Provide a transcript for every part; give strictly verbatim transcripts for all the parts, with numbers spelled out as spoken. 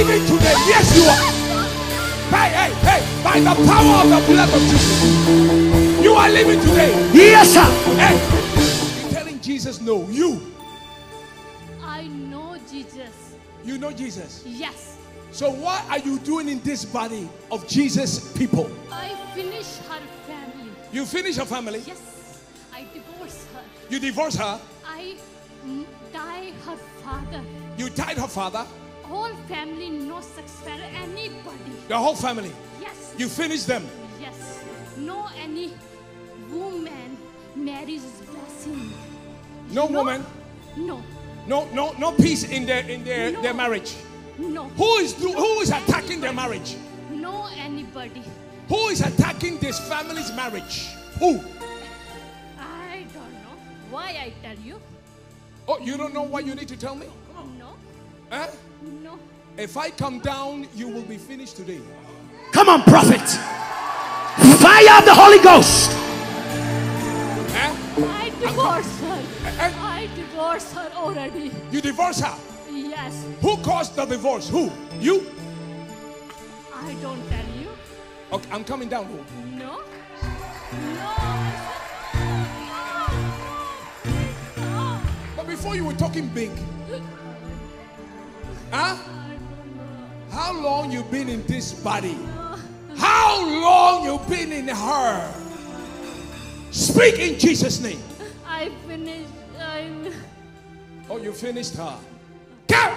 saving today. Yes, you are. Hey, hey, hey, by the power of the blood of Jesus, you are living today. Yes, sir. Hey, you're telling Jesus no. You. I know Jesus. You know Jesus? Yes. So what are you doing in this body of Jesus' people? I finish her family. You finish her family? Yes. I divorce her. You divorce her? I die her father. You died her father? Whole family, no success, anybody. The whole family? Yes. You finish them? Yes. No any woman marries blessing. No, no woman? No. No, no, no peace in their in their, no. their marriage. No. Who is do, no who is attacking anybody. Their marriage? No anybody. Who is attacking this family's marriage? Who? I don't know. Why I tell you? Oh, you don't know why you need to tell me? No. Huh? No. If I come down, you will be finished today. Come on, prophet. Fire of the Holy Ghost. Huh? I divorced her. Uh, I divorced her already. You divorced her? Yes. Who caused the divorce? Who? You? I don't tell you. Okay, I'm coming down. Who? No. No. No. But before you were talking big. Huh? How long you been in this body? How long you been in her? Speak in Jesus' name. I finished. I'm... Oh, you finished her. Go!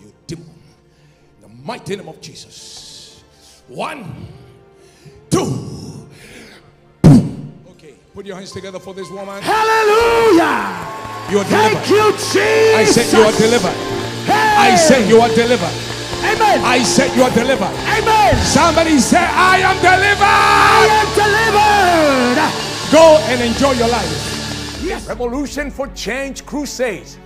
You demon. In the mighty name of Jesus. One, two. Okay, put your hands together for this woman. Hallelujah! You're delivered. Thank you, Jesus. I said you are delivered. Hey. I said you are delivered. Amen. I said you are delivered. Amen. Somebody said, I am delivered. I am delivered. Go and enjoy your life. Yes. Revolution for Change Crusades.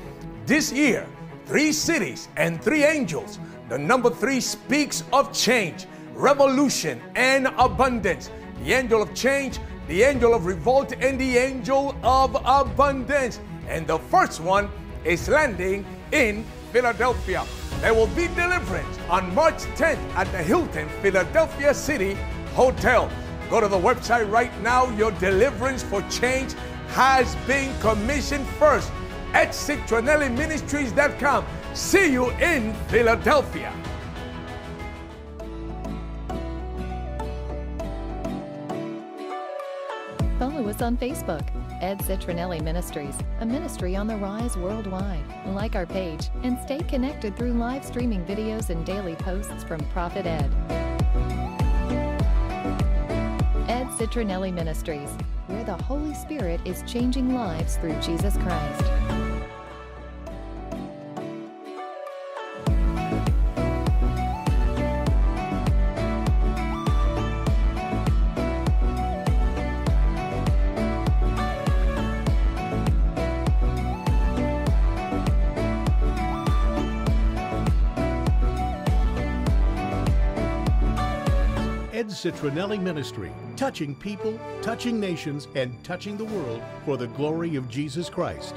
This year, three cities and three angels. The number three speaks of change, revolution, and abundance. The angel of change, the angel of revolt, and the angel of abundance. And the first one is landing in Philadelphia. There will be deliverance on March tenth at the Hilton Philadelphia City Hotel. Go to the website right now. Your deliverance for change has been commissioned first at citronelli ministries dot com. See you in Philadelphia. Follow us on Facebook, Ed Citronnelli Ministries, a ministry on the rise worldwide. Like our page and stay connected through live streaming videos and daily posts from Prophet Ed. Ed Citronnelli Ministries, where the Holy Spirit is changing lives through Jesus Christ. Ed Citronnelli Ministry, touching people, touching nations, and touching the world for the glory of Jesus Christ.